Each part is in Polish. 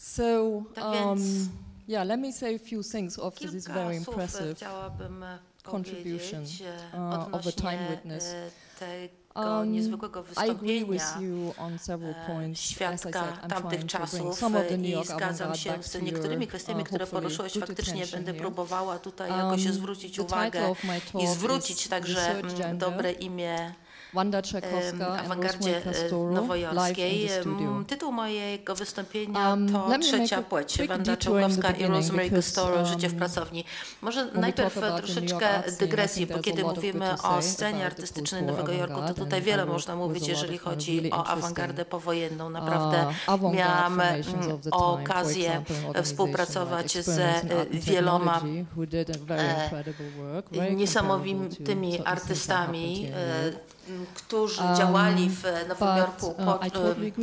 So, yeah, let me say a few things after this very impressive contribution of a time witness. I agree with you on several points. As I said, I'm trying to bring some of the New York avant-garde back to your, the title of my talk is Research Gender, Wanda Czełkowska and Rosemary Castoro, live in the studio. Tytuł mojego wystąpienia to Trzecia płeć. Wanda Czełkowska i Rosemary Castoro, życie w pracowni. Może najpierw troszeczkę dygresji, bo kiedy mówimy o scenie artystycznej Nowego Jorku, to tutaj wiele można mówić, jeżeli chodzi o awangardę powojenną. Naprawdę miałam okazję współpracować z wieloma niesamowitymi artystami, którzy działali w Nowym Jorku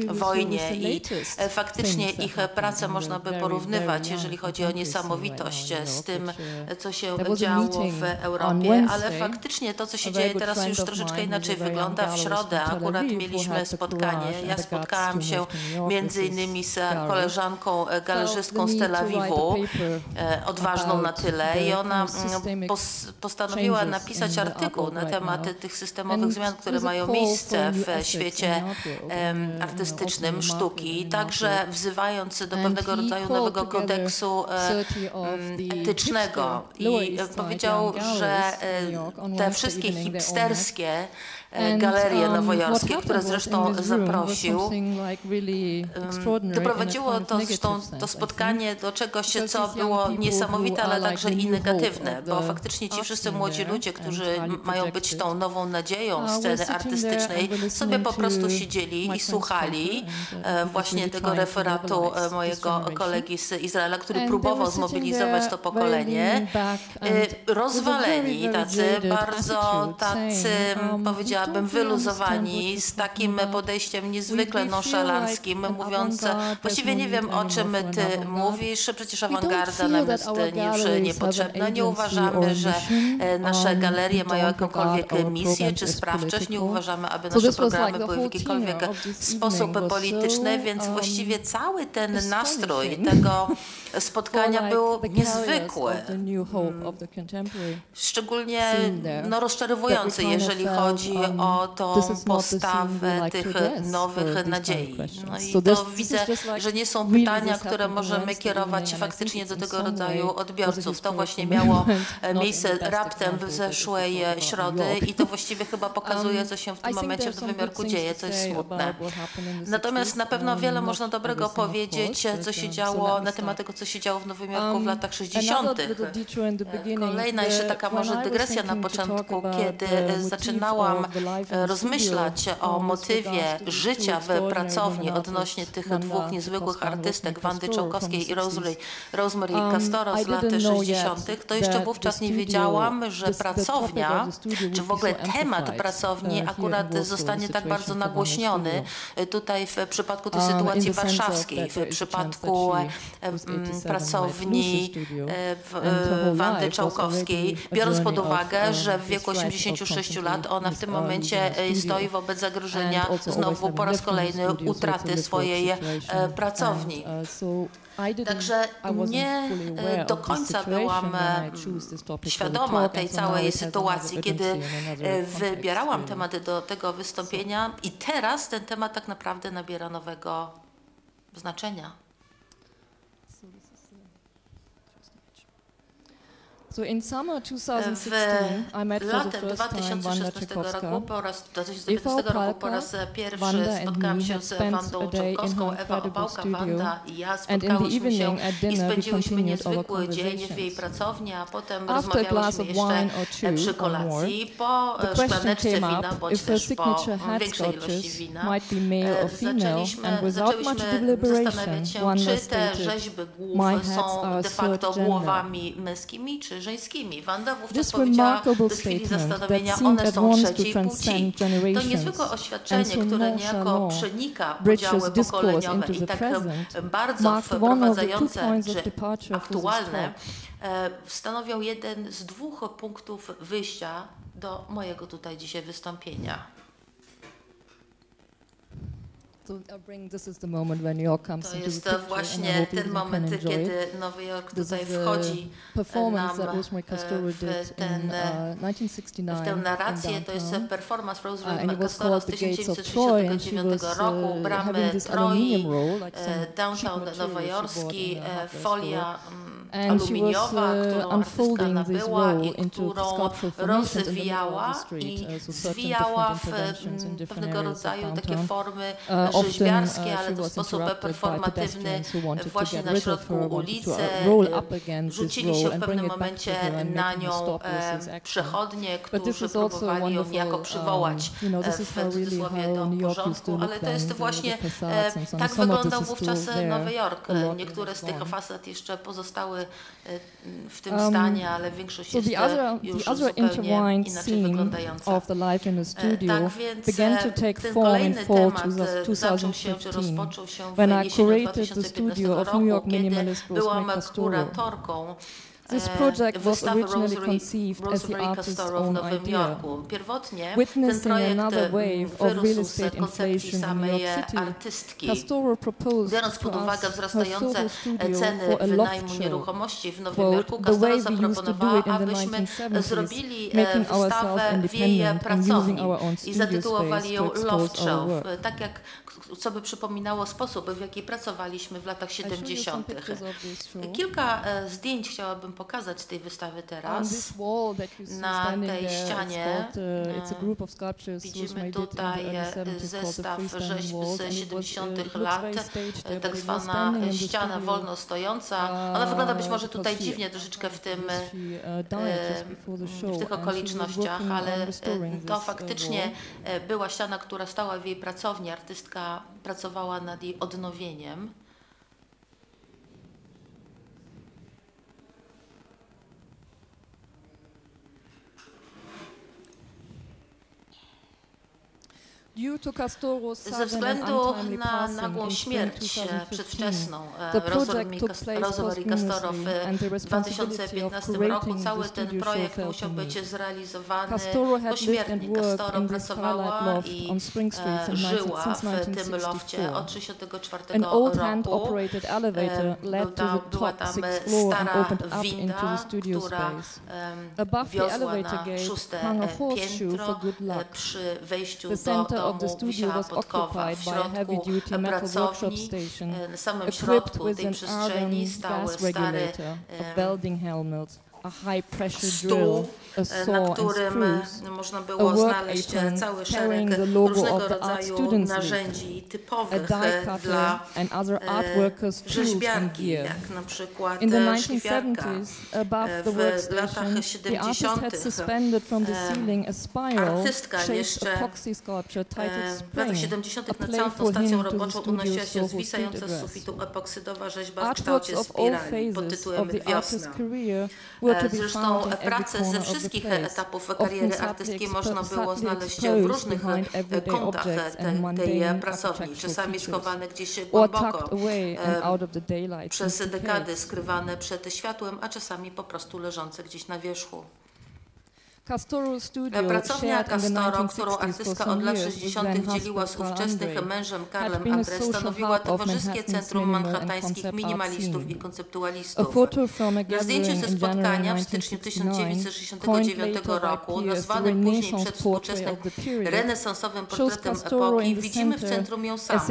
po wojnie i faktycznie ich pracę można by porównywać, jeżeli chodzi o niesamowitość z tym, co się działo w Europie, ale faktycznie to, co się dzieje teraz, już troszeczkę inaczej wygląda. W środę akurat mieliśmy spotkanie. Ja spotkałam się między innymi z koleżanką galerzystką z Tel Awiwu, odważną na tyle, i ona postanowiła napisać artykuł na temat tych systemowych zmian, które mają miejsce w świecie artystycznym sztuki, także wzywając do pewnego rodzaju nowego kodeksu etycznego. I powiedział, że te wszystkie hipsterskie galerie nowojorskie, które zresztą zaprosił, doprowadziło to, zresztą, to spotkanie do czegoś, co było niesamowite, ale także i negatywne, bo faktycznie ci wszyscy młodzi ludzie, którzy mają być tą nową nadzieją sceny artystycznej, sobie po prostu siedzieli i słuchali właśnie tego referatu mojego kolegi z Izraela, który próbował zmobilizować to pokolenie. Rozwaleni, tacy, powiedziałabym, wyluzowani, z takim podejściem niezwykle nonszalanckim, mówiąc, właściwie nie wiem, o czym ty mówisz, przecież awangarda nam jest już niepotrzebna, nie uważamy, że nasze galerie mają jakąkolwiek misję czy sprawczość, nie uważamy, aby nasze programy były w jakikolwiek sposób polityczny, więc właściwie cały ten nastrój tego spotkania był niezwykły, szczególnie rozczarowujący, jeżeli chodzi o tą postawę tych nowych nadziei. No i to widzę, że nie są pytania, które możemy kierować faktycznie do tego rodzaju odbiorców. To właśnie miało miejsce raptem w zeszłej środy i to właściwie chyba pokazuje, co się w tym momencie w Nowym Jorku dzieje, co jest smutne. Natomiast na pewno wiele można dobrego powiedzieć, co się działo na temat tego, co się działo w Nowym Jorku w latach 60. Kolejna jeszcze taka może dygresja na początku, kiedy zaczynałam rozmyślać o motywie życia w pracowni odnośnie tych dwóch niezwykłych artystek, Wandy Czełkowskiej i Rosemary Castoro z lat 60., to jeszcze wówczas nie wiedziałam, że pracownia, czy w ogóle temat pracowni akurat zostanie tak bardzo nagłośniony tutaj w przypadku tej sytuacji warszawskiej, w przypadku pracowni Wandy Czełkowskiej, biorąc pod uwagę, że w wieku 86 lat ona w tym momencie stoi wobec zagrożenia znowu po raz kolejny utraty swojej pracowni. Także nie do końca byłam świadoma tej całej sytuacji, kiedy wybierałam tematy do tego wystąpienia, i teraz ten temat tak naprawdę nabiera nowego znaczenia. Latem 2016 roku po raz pierwszy spotkałam się z Wandą Czełkowską. Ewa Opałka, Wanda i ja spotkałyśmy się i spędziłyśmy niezwykły dzień w jej pracowni, a potem rozmawiałyśmy jeszcze przy kolacji. Po szklaneczce wina, bądź też po większej ilości wina, zaczęliśmy zastanawiać się, czy te rzeźby głów są de facto głowami męskimi, czy żeńskimi. Wanda wówczas powiedziała bez chwili zastanowienia, one są trzeciej płci. To niezwykłe oświadczenie, które niejako przenika podziały pokoleniowe i tak bardzo wprowadzające czy aktualne, stanowią jeden z dwóch punktów wyjścia do mojego tutaj dzisiaj wystąpienia. To jest właśnie ten moment, kiedy Nowy Jork tutaj wchodzi nam w tę narrację. To jest performance Rosemary Castoro z 1969 roku, bramy Troi, downtown nowojorski, folia aluminiowa, którą artystka nabyła i którą rozwijała i zwijała w pewnego rodzaju takie formy rzeźbiarskie, ale w sposób performatywny właśnie na środku ulicy. Rzucili się w pewnym momencie na nią przechodnie, którzy próbowali ją jako przywołać w cudzysłowie do porządku, ale to jest właśnie, tak wyglądał wówczas Nowy Jork. Niektóre z tych fasad jeszcze pozostały w tym stanie, ale większość jest już zupełnie inaczej wyglądająca. Tak więc ten kolejny temat rozpoczął się w jesieni 2015 roku, kiedy byłam kuratorką wystawy Rosemary Castoro w Nowym Jorku. Pierwotnie ten projekt wyrósł z koncepcji samej artystki. Biorąc pod uwagę wzrastające ceny wynajmu nieruchomości w Nowym Jorku, Castoro zaproponowała, abyśmy zrobili wystawę w jej pracowni i zatytułowali ją Loft Shelf, tak jak co by przypominało sposób, w jaki pracowaliśmy w latach 70. Kilka zdjęć chciałabym pokazać z tej wystawy teraz. Na tej ścianie widzimy tutaj zestaw rzeźb z 70. lat, tak zwana ściana wolno stojąca. Ona wygląda być może tutaj dziwnie troszeczkę w tych okolicznościach, ale to faktycznie była ściana, która stała w jej pracowni. Artystka pracowała nad jej odnowieniem. Ze względu na nagłą śmierć przedwczesną Rosemary Castoro w 2015 roku cały ten projekt musiał być zrealizowany pośmiertnie. Castoro pracowała i żyła w tym lofcie od 1964 roku. Była tam stara winda, która wiozła na 6. piętro. Przy wejściu do musiała podkowa w środku pracowni, na samym środku tej przestrzeni stały stary stół, na którym można było znaleźć cały szereg różnego rodzaju narzędzi typowych dla rzeźbiarki, jak na przykład szkliwiarka. W latach 70. artystka jeszcze w latach 70. na całą tą stacją roboczą unosiła się zwisająca z sufitu epoksydowa rzeźba w kształcie spirali pod tytułem Wiosna. Zresztą pracę ze wszystkich etapów kariery artystki można było znaleźć w różnych kątach tej pracowni, czasami schowane gdzieś głęboko, przez dekady skrywane przed światłem, a czasami po prostu leżące gdzieś na wierzchu. Pracownia Castoro, którą artystka od lat 60. dzieliła z ówczesnym mężem Carlem Andre, stanowiła towarzyskie centrum manhattańskich minimalistów i konceptualistów. Na zdjęciu ze spotkania w styczniu 1969 roku, nazwanym później przez współczesnym renesansowym portretem epoki, widzimy w centrum ją samą,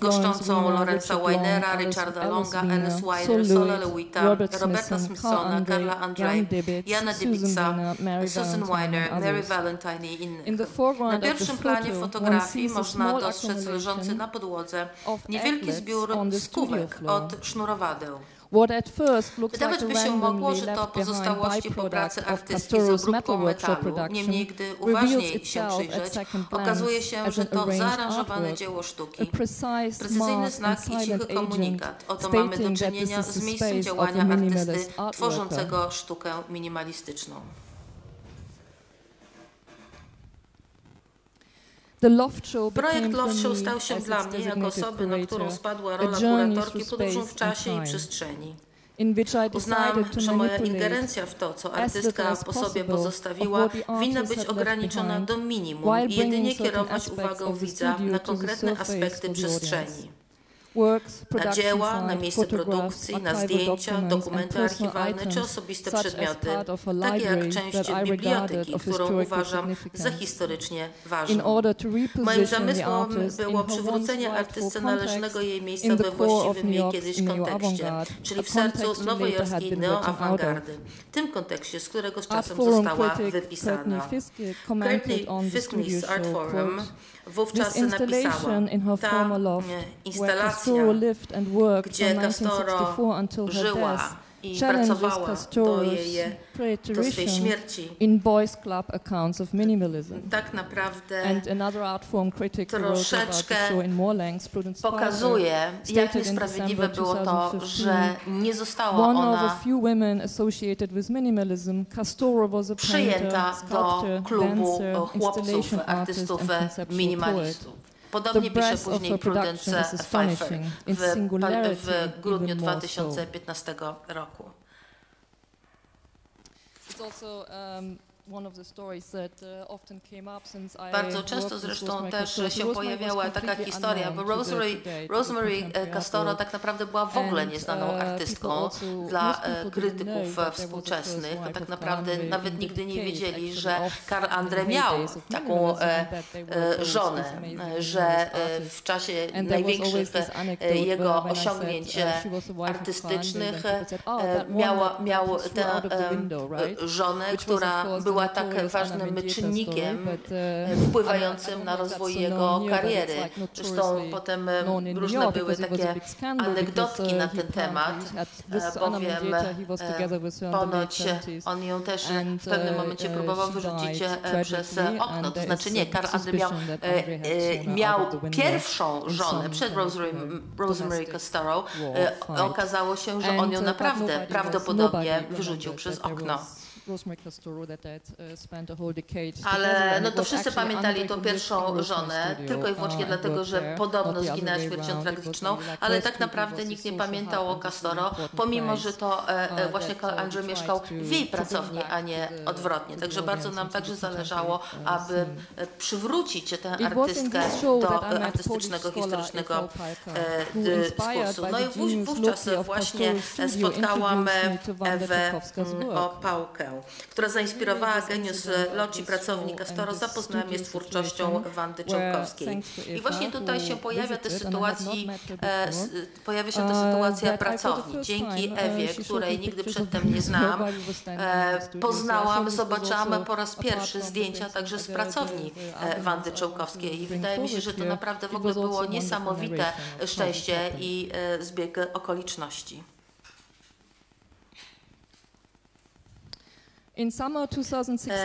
goszczącą Lorenza Weinera, Richarda Longa, Alice Weiner, Sola Lewita, Roberta Smithsona, Carla Andre, Jana Dibbetsa, Susan Weiner, Mary Valentine i innych. Na pierwszym planie fotografii można dostrzec leżący na podłodze niewielki zbiór skówek od sznurowadeł. Wydawać by się mogło, że to pozostałości po pracy artystki z obróbką metalu. Niemniej, gdy uważniej się przyjrzeć, okazuje się, że to zaaranżowane dzieło sztuki. Precyzyjny znak i cichy komunikat. Oto mamy do czynienia z miejscem działania artysty tworzącego sztukę minimalistyczną. Projekt Loft Show stał się dla mnie, jako osoby, na którą spadła rola kuratorki, podróżą w czasie i przestrzeni. Uznałam, że moja ingerencja w to, co artystka po sobie pozostawiła, winna być ograniczona do minimum i jedynie kierować uwagę widza na konkretne aspekty przestrzeni. Na dzieła, na miejsce produkcji, na zdjęcia, dokumenty archiwalne czy osobiste przedmioty, takie jak część biblioteki, którą uważam za historycznie ważną. Moim zamysłem było przywrócenie artystce należnego jej miejsca we właściwym jej kiedyś kontekście, czyli w sercu nowojorskiej neoawangardy, tym kontekście, z którego z czasem została wypisana. Currently Fiskney's Art Forum wówczas napisała, ta instalacja, gdzie Castoro żyła i pracowała do swej śmierci, tak naprawdę troszeczkę pokazuje, jak niesprawiedliwe było to, że nie została ona przyjęta do klubu chłopców, artystów, minimalistów. Podobnie pisze później Prudence Pfeiffer w grudniu 2015 roku. Bardzo często zresztą też się pojawiała taka historia, bo Rosemary Castoro tak naprawdę była w ogóle nieznaną artystką dla krytyków współczesnych. Tak naprawdę nawet nigdy nie wiedzieli, że Carl Andre miał taką żonę, że w czasie największych jego osiągnięć artystycznych miał tę żonę, która była tak ważnym czynnikiem wpływającym na rozwój jego kariery. Zresztą potem różne były takie anegdotki na ten temat, bowiem ponoć on ją też w pewnym momencie próbował wyrzucić przez okno. To znaczy nie, Carl Andre miał pierwszą żonę przed Rosemary Castoro. Okazało się, że on ją naprawdę prawdopodobnie wyrzucił przez okno. Ale no to wszyscy pamiętali tą pierwszą żonę, tylko i wyłącznie dlatego, że podobno zginęła śmiercią tragiczną, ale tak naprawdę nikt nie pamiętał o Castoro, pomimo że to właśnie Carl Andre mieszkał w jej pracowni, a nie odwrotnie. Także bardzo nam także zależało, aby przywrócić tę artystkę do artystycznego, historycznego dyskursu. No i wówczas właśnie spotkałam Ewę Opałkę, która zainspirowała genius loci pracownika Castoro, zapoznała mnie z twórczością Wandy Czełkowskiej. I właśnie tutaj się pojawia się ta sytuacja pracowni. Dzięki Ewie, której nigdy przedtem nie znałam, zobaczyłam po raz pierwszy zdjęcia także z pracowni Wandy Czełkowskiej. I wydaje mi się, że to naprawdę w ogóle było niesamowite szczęście i zbieg okoliczności.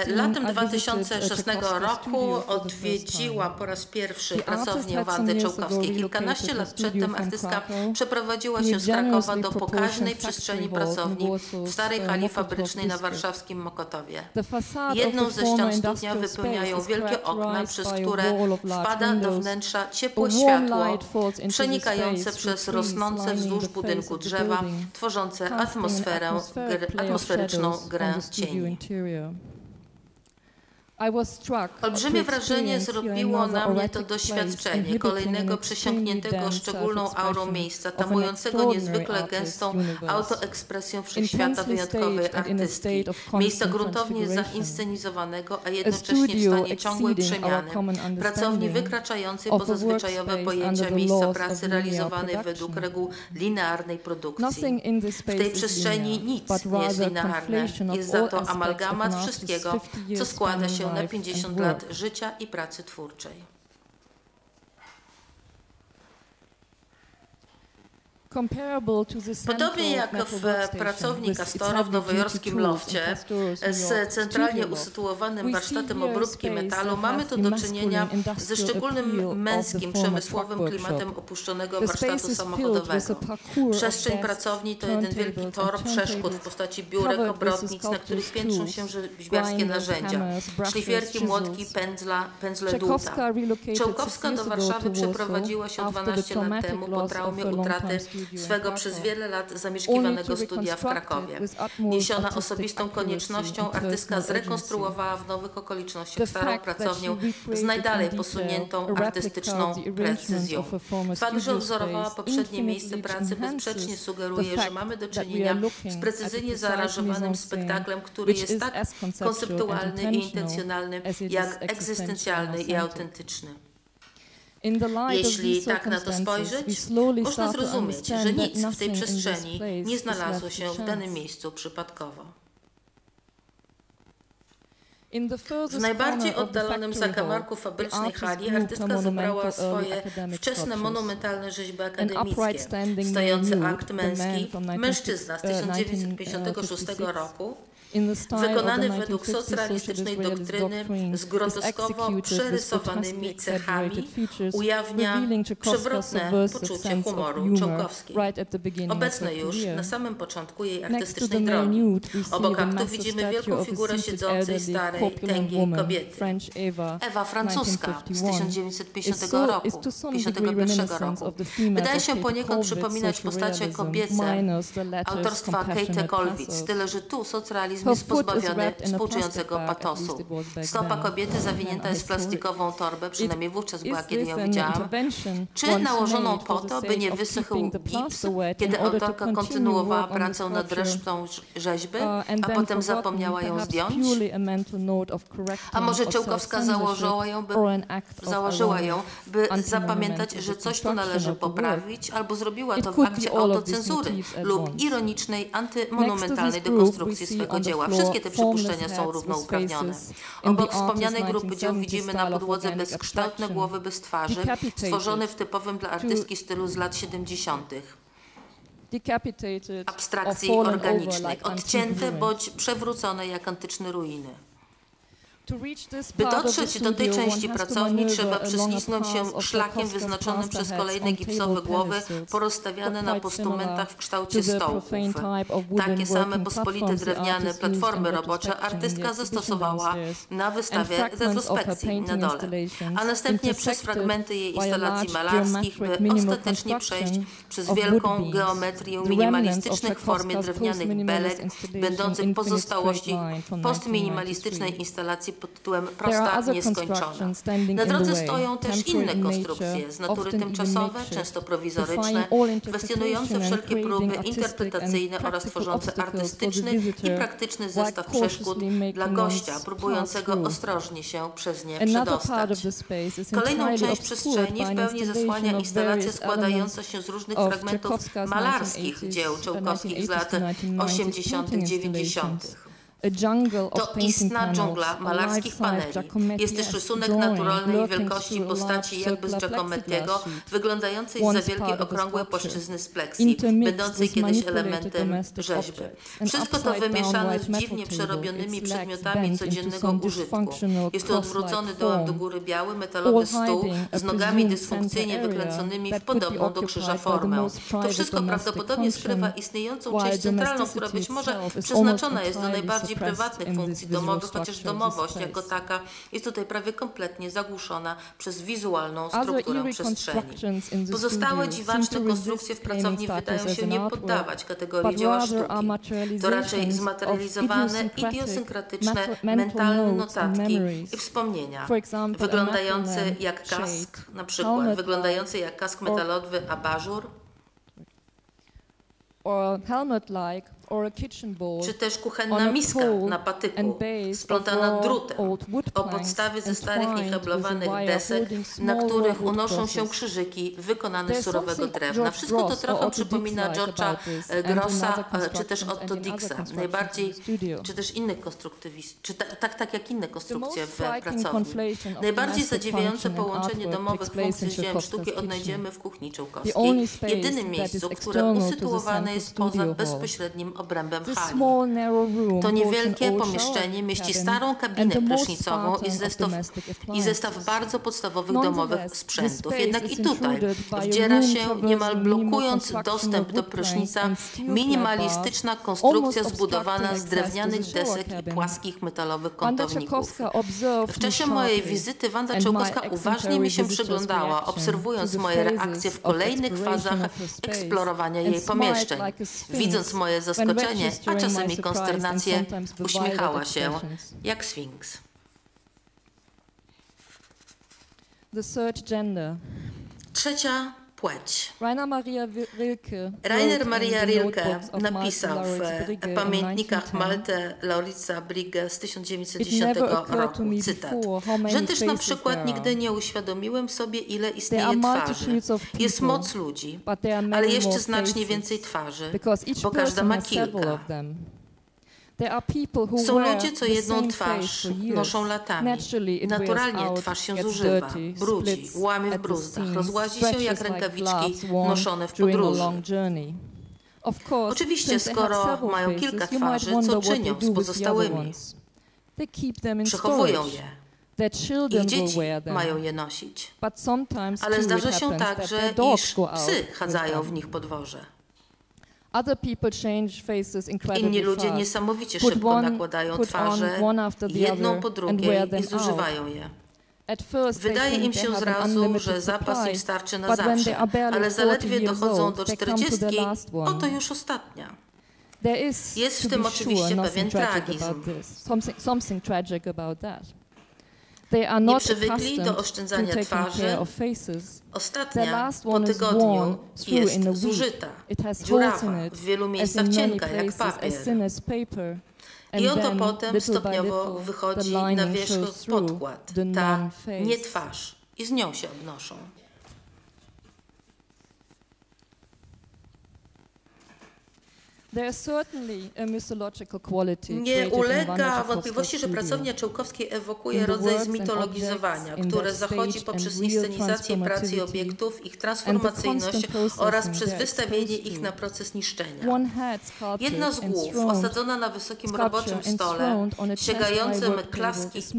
Latem 2016 roku odwiedziła po raz pierwszy pracownię Wandy Czełkowskiej. Kilkanaście lat przedtem artystka przeprowadziła się z Krakowa do pokaźnej przestrzeni pracowni w starej hali fabrycznej na warszawskim Mokotowie. Jedną ze ścian studnia wypełniają wielkie okna, przez które wpada do wnętrza ciepłe światło przenikające przez rosnące wzdłuż budynku drzewa, tworzące atmosferyczną grę cieni. Olbrzymie wrażenie zrobiło na mnie to doświadczenie kolejnego przesiąkniętego szczególną aurą miejsca, tamującego niezwykle gęstą autoekspresją wszechświata wyjątkowej artystki, miejsca gruntownie zainscenizowanego, a jednocześnie w stanie ciągłej przemiany, pracowni wykraczającej poza zwyczajowe pojęcia miejsca pracy realizowanej według reguł linearnej produkcji. W tej przestrzeni nic nie jest linearne, jest za to amalgamat wszystkiego, co składa się na 50 lat życia i pracy twórczej. Podobnie jak w pracowni Castoro w nowojorskim lofcie z centralnie usytuowanym warsztatem obróbki metalu mamy tu do czynienia ze szczególnym męskim, przemysłowym klimatem opuszczonego warsztatu samochodowego. Przestrzeń pracowni to jeden wielki tor przeszkód w postaci biurek, obrotnic, na których piętrzą się rzeźbiarskie narzędzia, szlifierki, młotki, pędzle dłuta. Czełkowska do Warszawy przeprowadziła się 12 lat temu po traumie utraty swego przez wiele lat zamieszkiwanego studia w Krakowie. Niesiona osobistą koniecznością, artystka zrekonstruowała w nowych okolicznościach starą pracownię z najdalej posuniętą artystyczną precyzją. Fakt, że odwzorowała poprzednie miejsce pracy, bezsprzecznie sugeruje, że mamy do czynienia z precyzyjnie zaaranżowanym spektaklem, który jest tak konceptualny i intencjonalny, jak egzystencjalny i autentyczny. Jeśli tak na to spojrzeć, można zrozumieć, że nic w tej przestrzeni nie znalazło się w danym miejscu przypadkowo. W najbardziej oddalonym zakamarku fabrycznej hali artystka zebrała swoje wczesne monumentalne rzeźby akademickie, stojący akt męski, mężczyzna z 1956 roku, wykonany według socrealistycznej doktryny z groteskowo przerysowanymi cechami, ujawnia przewrotne poczucie humoru Czełkowskiej, obecne już na samym początku jej artystycznej drogi. Obok aktu widzimy wielką figurę siedzącej, starej, tęgiej kobiety. Ewa Francuska z 1951 roku. Wydaje się poniekąd przypominać postacie kobiece autorstwa Käthe Kollwitz, tyle że tu socrealizm jest pozbawiony współczującego patosu. Stopa kobiety zawinięta jest w plastikową torbę, przynajmniej wówczas była, kiedy ją widziałam, czy nałożoną po to, by nie wysychł gips, kiedy autorka kontynuowała pracę nad resztą rzeźby, a potem zapomniała ją zdjąć? A może Czełkowska założyła ją, by zapamiętać, że coś tu należy poprawić, albo zrobiła to w akcie autocenzury lub ironicznej, antymonumentalnej dekonstrukcji swego dzieła. Wszystkie te przypuszczenia są równouprawnione. Obok wspomnianej grupy dzieł widzimy na podłodze bezkształtne głowy bez twarzy, stworzone w typowym dla artystki stylu z lat 70. abstrakcji organicznej, odcięte bądź przewrócone jak antyczne ruiny. By dotrzeć do tej części pracowni, trzeba prześlizgnąć się szlakiem wyznaczonym przez kolejne gipsowe głowy porozstawiane na postumentach w kształcie stołków. Takie same pospolite drewniane platformy robocze artystka zastosowała na wystawie retrospekcji na dole, a następnie przez fragmenty jej instalacji malarskich, by ostatecznie przejść przez wielką geometrię minimalistycznych form drewnianych belek, będących pozostałości postminimalistycznej instalacji pod tytułem Prosta Nieskończona. Na drodze stoją też inne konstrukcje z natury tymczasowe, często prowizoryczne, kwestionujące wszelkie próby interpretacyjne oraz tworzące artystyczny i praktyczny zestaw przeszkód dla gościa, próbującego ostrożnie się przez nie przedostać. Kolejną część przestrzeni w pełni zasłania instalacja składająca się z różnych fragmentów malarskich dzieł Czełkowskich z lat 80. i 90. To istna dżungla malarskich paneli. Jest też rysunek naturalnej wielkości postaci jakby z Giacomettiego, wyglądającej za wielkiej okrągłej płaszczyzny z pleksji, będącej kiedyś elementem rzeźby. Wszystko to wymieszane z dziwnie przerobionymi przedmiotami codziennego użytku. Jest to odwrócony dołem do góry biały, metalowy stół z nogami dysfunkcyjnie wykręconymi w podobną do krzyża formę. To wszystko prawdopodobnie skrywa istniejącą część centralną, która być może przeznaczona jest do najbardziej prywatnych funkcji domowych, chociaż domowość jako taka jest tutaj prawie kompletnie zagłuszona przez wizualną strukturę przestrzeni. Pozostałe dziwaczne konstrukcje w pracowni wydają się nie poddawać kategorii dzieła sztuki. To raczej zmaterializowane, idiosynkratyczne, mentalne notatki i wspomnienia, wyglądające jak kask, na przykład, wyglądające jak kask metalowy abażur, czy też kuchenna miska na patyku, splątana drutem o podstawie ze starych i heblowanych desek, na których unoszą się krzyżyki wykonane z surowego drewna. Wszystko to trochę przypomina George'a Grosza, czy też Otto Dixa, najbardziej, czy też innych konstruktywistów, tak jak inne konstrukcje w pracowni. Najbardziej zadziwiające połączenie domowych funkcji z dziełem sztuki odnajdziemy w kuchni Czełkowskiej, jedynym miejscu, które usytuowane jest poza bezpośrednim obrębem hali. To niewielkie pomieszczenie mieści starą kabinę prysznicową i zestaw bardzo podstawowych domowych sprzętów. Jednak i tutaj wdziera się, niemal blokując dostęp do prysznica, minimalistyczna konstrukcja zbudowana z drewnianych desek i płaskich metalowych kątowników. W czasie mojej wizyty Wanda Czełkowska uważnie mi się przyglądała, obserwując moje reakcje w kolejnych fazach eksplorowania jej pomieszczeń. Widząc moje zaskoczenie, a czasem i konsternację, uśmiechała się jak sfinks. Trzecia płeć. Rainer Maria Rilke napisał w pamiętnikach Malte Lauritza Brigge z 1910 roku, cytat, że też na przykład nigdy nie uświadomiłem sobie, ile istnieje twarzy. Jest moc ludzi, ale jeszcze znacznie więcej twarzy, bo każda ma kilka. Są ludzie, co jedną twarz noszą latami. Naturalnie twarz się zużywa, brudzi, łamie w bruzdach, rozłazi się jak rękawiczki noszone w podróży. Oczywiście, skoro mają kilka twarzy, co czynią z pozostałymi? Przechowują je. Ich dzieci mają je nosić. Ale zdarza się także, iż psy chadzają w nich po dworze. Inni ludzie niesamowicie szybko nakładają twarze jedną po drugiej i zużywają je. Wydaje im się zrazu, że zapas im starczy na zawsze, ale zaledwie dochodzą do 40, oto już ostatnia. Jest w tym oczywiście pewien tragizm. Nie przywykli do oszczędzania twarzy. Ostatnia po tygodniu jest zużyta, dziurawa, w wielu miejscach cienka jak papier. I oto potem stopniowo wychodzi na wierzch podkład, ta nie twarz, i z nią się obnoszą. Nie ulega wątpliwości, że pracownia Czełkowskiej ewokuje rodzaj zmitologizowania, które zachodzi poprzez inscenizację pracy i obiektów, ich transformacyjność oraz przez wystawienie ich na proces niszczenia. Jedna z głów, osadzona na wysokim roboczym stole, sięgającym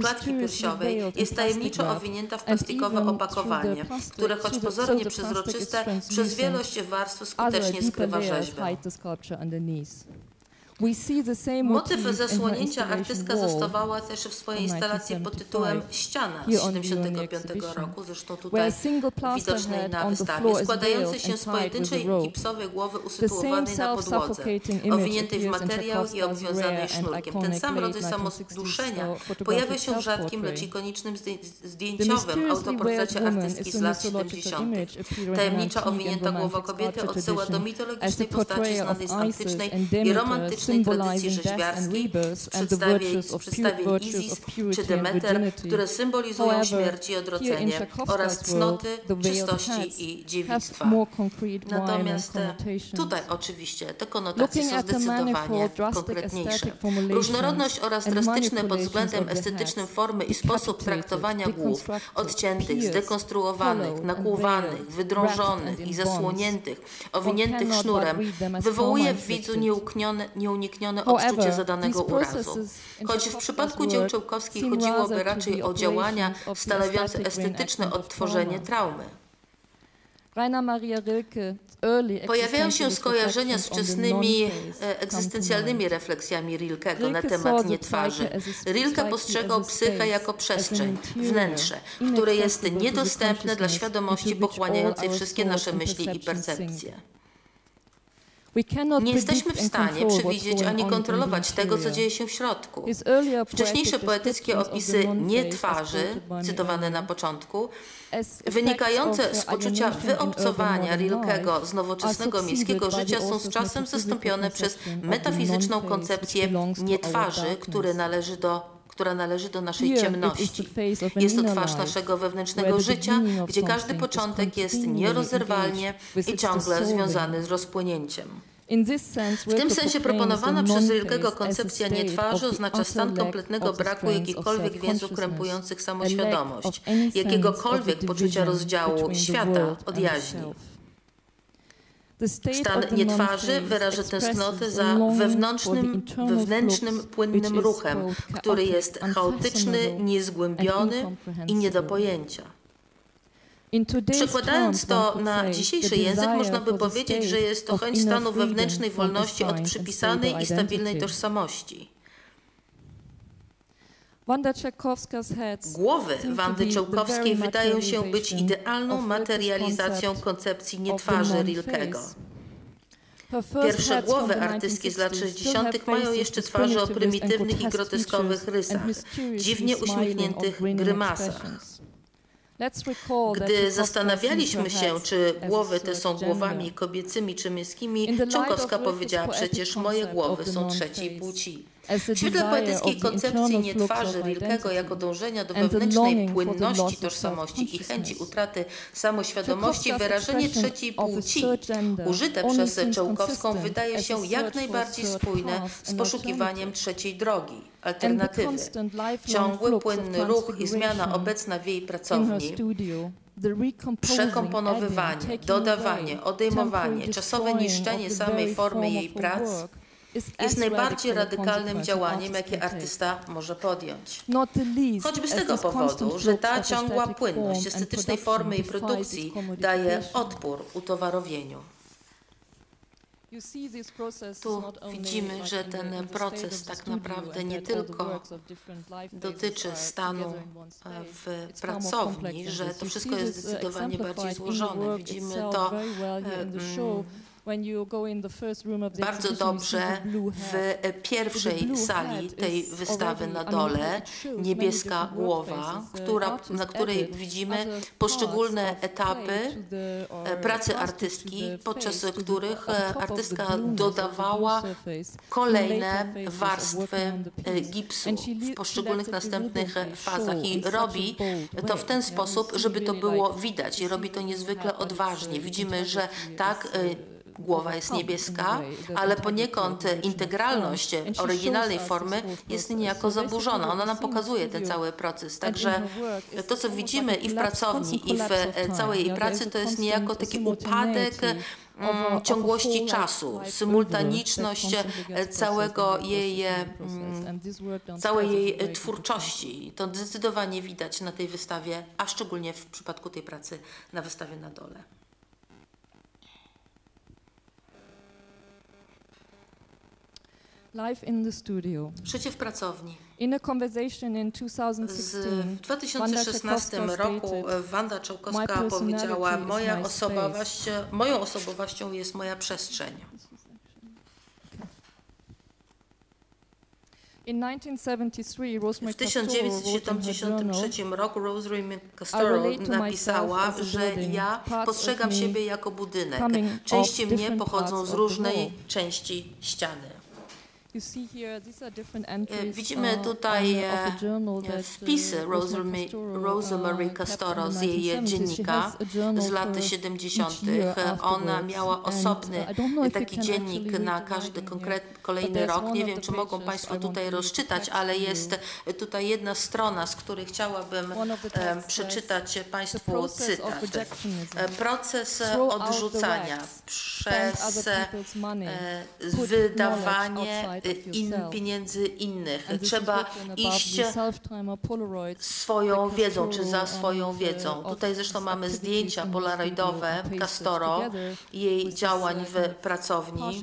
klatki piersiowej, jest tajemniczo owinięta w plastikowe opakowanie, które choć pozornie przezroczyste, przez wielość warstw skutecznie skrywa rzeźbę. Motyw zasłonięcia artystka zastosowała też w swojej instalacji pod tytułem Ściana z 1975 roku, zresztą tutaj widocznej na wystawie, składającej się z pojedynczej gipsowej głowy usytuowanej na podłodze, owiniętej w materiał i obwiązanej sznurkiem. Ten sam rodzaj samoduszenia pojawia się w rzadkim, lecz ikonicznym zdjęciowym autoportrecie artystki z lat 70. Tajemnicza owinięta głowa kobiety odsyła do mitologicznej postaci znanej z antycznej i romantycznej tradycji rzeźbiarskiej z przedstawień Izis czy Demeter, które symbolizują śmierć i odrodzenie oraz cnoty, czystości i dziewictwa. Natomiast tutaj oczywiście te konotacje są zdecydowanie konkretniejsze. Różnorodność oraz drastyczne pod względem estetycznym formy i sposób traktowania głów odciętych, zdekonstruowanych, nakłuwanych, wydrążonych i zasłoniętych, owiniętych sznurem wywołuje w widzu nieuniknione odczucie zadanego urazu. Choć w przypadku dzieł Czełkowskiej chodziłoby raczej o działania stanowiące estetyczne odtworzenie traumy. Pojawiają się skojarzenia z wczesnymi egzystencjalnymi refleksjami Rilkego na temat nie twarzy. Rilke postrzegał psychę jako przestrzeń, wnętrze, które jest niedostępne dla świadomości pochłaniającej wszystkie nasze myśli i percepcje. Nie jesteśmy w stanie przewidzieć ani kontrolować tego, co dzieje się w środku. Wcześniejsze poetyckie opisy nie twarzy, cytowane na początku, wynikające z poczucia wyobcowania Rilkego z nowoczesnego miejskiego życia są z czasem zastąpione przez metafizyczną koncepcję nie twarzy, która należy do naszej ciemności. Jest to twarz naszego wewnętrznego życia, gdzie każdy początek jest nierozerwalnie i ciągle związany z rozpłynięciem. W tym sensie proponowana przez Rilkego koncepcja nie twarzy oznacza stan kompletnego braku jakichkolwiek więzów krępujących samoświadomość, jakiegokolwiek poczucia rozdziału świata od jaźni. Stan nietwarzy wyraża tęsknotę za wewnętrznym, płynnym ruchem, który jest chaotyczny, niezgłębiony i nie do pojęcia. Przekładając to na dzisiejszy język, można by powiedzieć, że jest to chęć stanu wewnętrznej wolności od przypisanej i stabilnej tożsamości. Głowy Wandy Czełkowskiej wydają się być idealną materializacją koncepcji nietwarzy Rilkego. Pierwsze głowy artystki z lat 60. mają jeszcze twarze o prymitywnych i groteskowych rysach, dziwnie uśmiechniętych grymasach. Gdy zastanawialiśmy się, czy głowy te są głowami kobiecymi czy męskimi, Czełkowska powiedziała przecież, moje głowy są trzeciej płci. W świetle poetyckiej koncepcji nietwarzy Rilkego jako dążenia do wewnętrznej płynności tożsamości i chęci utraty samoświadomości, wyrażenie trzeciej płci użyte przez Czełkowską wydaje się jak najbardziej spójne z poszukiwaniem trzeciej drogi, alternatywy. Ciągły, płynny ruch i zmiana obecna w jej pracowni, przekomponowywanie, dodawanie, odejmowanie, czasowe niszczenie samej formy jej prac jest najbardziej radykalnym działaniem, jakie artysta może podjąć. Choćby z tego powodu, że ta ciągła płynność estetycznej formy i produkcji daje odpór utowarowieniu. Tu widzimy, że ten proces tak naprawdę nie tylko dotyczy stanu w pracowni, że to wszystko jest zdecydowanie bardziej złożone. Widzimy to bardzo dobrze w pierwszej sali tej wystawy na dole, niebieska głowa, na której widzimy poszczególne etapy pracy artystki, podczas których artystka dodawała kolejne warstwy gipsu w poszczególnych następnych fazach i robi to w ten sposób, żeby to było widać i robi to niezwykle odważnie. Widzimy, że tak, głowa jest niebieska, ale poniekąd integralność oryginalnej formy jest niejako zaburzona. Ona nam pokazuje ten cały proces. Także to, co widzimy i w pracowni, i w całej jej pracy, to jest niejako taki upadek ciągłości czasu, symultaniczność całej jej twórczości. To zdecydowanie widać na tej wystawie, a szczególnie w przypadku tej pracy na wystawie na dole. Life in the studio. Życie w pracowni. W 2016 roku Wanda Czełkowska powiedziała, moją osobowością jest moja przestrzeń. W 1973 roku Rosemary Castoro napisała, że ja postrzegam siebie jako budynek. Części mnie pochodzą z różnej części ściany. Widzimy tutaj wpisy Rosemary Castoro z jej dziennika z lat 70. Ona miała osobny taki dziennik na każdy kolejny rok. Nie wiem, czy mogą Państwo tutaj rozczytać, ale jest tutaj jedna strona, z której chciałabym przeczytać Państwu cytat. Proces odrzucania przez wydawanie pieniędzy innych. Trzeba iść swoją wiedzą, czy za swoją wiedzą. Tutaj zresztą mamy zdjęcia polaroidowe Castoro, jej działań w pracowni.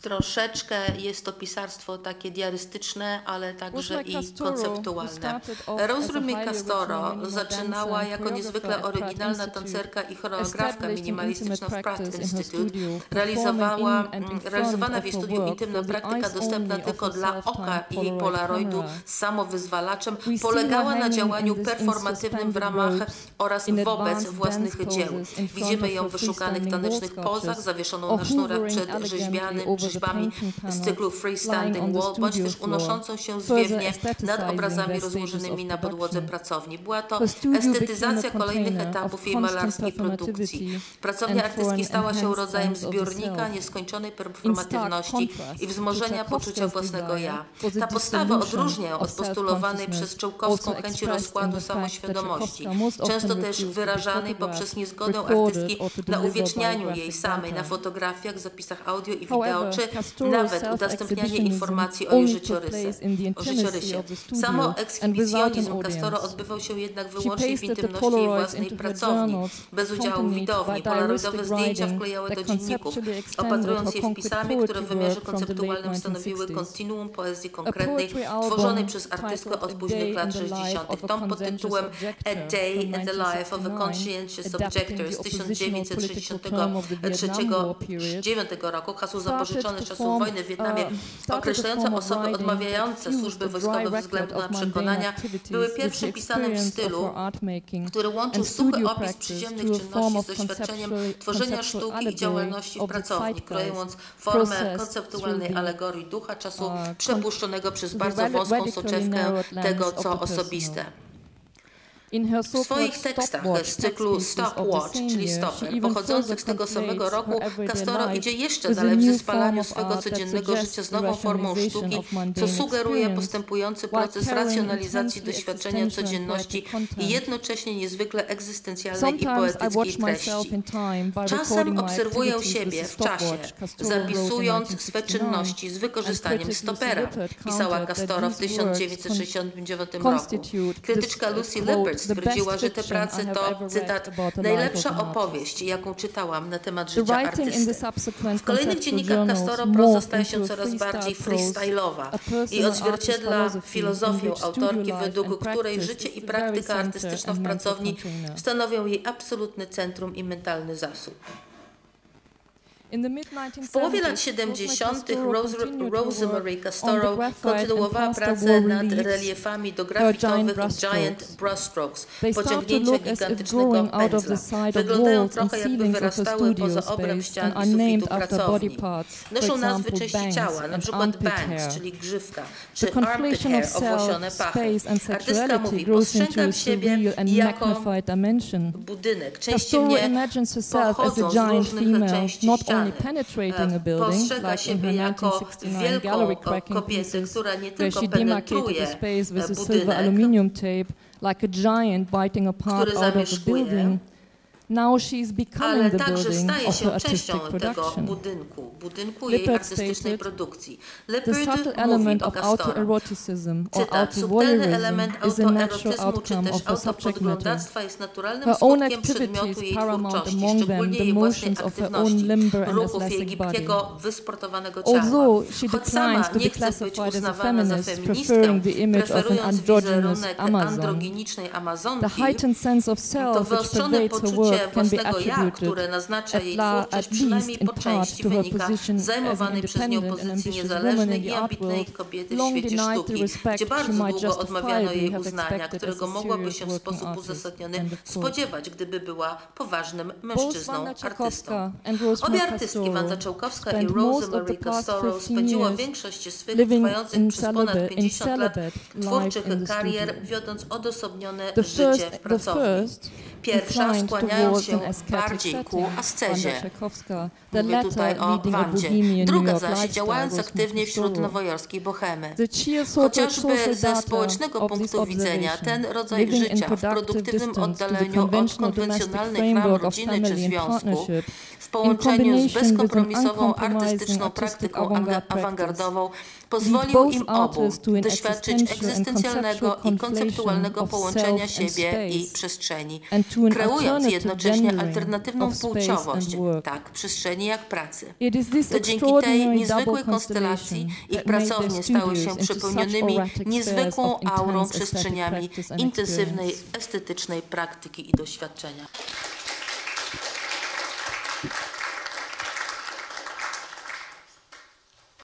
Troszeczkę jest to pisarstwo takie diarystyczne, ale także i konceptualne. Rosemary Castoro zaczynała jako niezwykle oryginalna tancerka i choreografka minimalistyczna w Pratt Institute. Realizowana w jej studiu intymna praktyka dostępna tylko dla oka i jej polaroidu z samowyzwalaczem polegała na działaniu performatywnym w ramach oraz wobec własnych dzieł. Widzimy ją w wyszukanych tanecznych pozach, zawieszoną na sznurach przed rzeźbami z cyklu Freestanding Wall, bądź też unoszącą się zwiewnie nad obrazami rozłożonymi na podłodze pracowni. Była to estetyzacja kolejnych etapów jej malarskiej produkcji. Pracownia artystki stała się rodzajem zbiornika nieskończonej performatywnej normatywności i wzmożenia poczucia własnego ja. Ta postawa odróżnia od postulowanej przez Czełkowską chęci rozkładu samoświadomości, często też wyrażanej poprzez niezgodę artystki na uwiecznianiu jej samej na fotografiach, zapisach audio i wideo, czy nawet udostępnianie informacji o jej życiorysie. Samo ekshibicjonizm Castoro odbywał się jednak wyłącznie w intymności jej własnej pracowni, bez udziału widowni. Polaroidowe zdjęcia wklejały do dzienników, opatrując je wpisami, które w wymiarze konceptualnym stanowiły kontinuum poezji konkretnej, tworzonej przez artystkę od późnych lat 60. Tom pod tytułem A Day in the Life of a Conscientious Objector z 1969 roku, hasło zapożyczone z czasów wojny w Wietnamie, określające osoby odmawiające służby wojskowe ze względu na przekonania, były pierwszym pisanym w stylu, który łączył suchy opis przyziemnych czynności z doświadczeniem tworzenia sztuki i działalności w pracowni, kreując formę konceptualnej alegorii ducha czasu przepuszczonego przez bardzo wąską soczewkę tego, co osobiste. W swoich tekstach z cyklu Stopwatch, czyli Stopper, pochodzących z tego samego roku, Castoro idzie jeszcze dalej w zespalaniu swego codziennego życia z nową formą sztuki, co sugeruje postępujący proces racjonalizacji doświadczenia codzienności i jednocześnie niezwykle egzystencjalnej i poetyckiej treści. Czasem obserwuję siebie w czasie, zapisując swe czynności z wykorzystaniem stopera, pisała Castoro w 1969 roku. Krytyczka Lucy Lippard stwierdziła, że te prace to, cytat, najlepsza opowieść, jaką czytałam na temat życia artysty. W kolejnych dziennikach Castoro proza staje się coraz bardziej freestyle'owa i odzwierciedla filozofię autorki, według której życie i praktyka artystyczna w pracowni stanowią jej absolutne centrum i mentalny zasób. W połowie lat 70. Rosemary Castoro kontynuowała pracę nad reliefami do grafitowych Giant Brushstrokes, pociągnięcia gigantycznego pędzla. Wyglądają trochę, jakby wyrastały poza obręb ścian i sufitu pracowni. Noszą nazwy części ciała, np. bangs, czyli grzywka, czy armpit hair, owłosione pachy. Artystka mówi, postrzegam siebie jako budynek. Części mnie pochodzą z różnych części ścian. Postrzega siebie jako wielką kobietę, która nie tylko penetruje budynek, który zamieszkuje, ale także staje się częścią tego budynku, jej artystycznej produkcji. Lippard mówi o Castoro, cytat, subtelny element autoerotyzmu czy też autopodglądactwa jest naturalnym skutkiem przedmiotu jej twórczości, szczególnie jej własnej aktywności, ruchów jej gibkiego, wysportowanego ciała. Choć sama nie chce być uznawana za feministkę, preferując wizerunek androginicznej Amazonki, to wyostrzone poczucie własnego ja, które naznacza jej twórczość, przynajmniej po części wynika z zajmowanej przez nią pozycji niezależnej i ambitnej kobiety w świecie sztuki, gdzie bardzo długo odmawiano jej uznania, którego mogłaby się w sposób uzasadniony spodziewać, gdyby była poważnym mężczyzną artystą. Obie artystki, Wanda Czełkowska i Rosemary Castoro, spędziła większość swych trwających przez ponad 50 lat twórczych karier, wiodąc odosobnione życie w pracowni. Pierwsza, skłaniając się bardziej ku ascezie, mówię tutaj o Wandzie, druga zaś działając aktywnie wśród nowojorskiej bohemy. Chociażby ze społecznego punktu widzenia ten rodzaj życia w produktywnym oddaleniu od konwencjonalnych ram rodziny czy związku, w połączeniu z bezkompromisową artystyczną praktyką awangardową, pozwolił im obu doświadczyć egzystencjalnego i konceptualnego połączenia siebie i przestrzeni, kreując jednocześnie alternatywną płciowość, tak przestrzeni jak pracy. To dzięki tej niezwykłej konstelacji ich pracownie stały się przepełnionymi niezwykłą aurą przestrzeniami intensywnej, estetycznej praktyki i doświadczenia.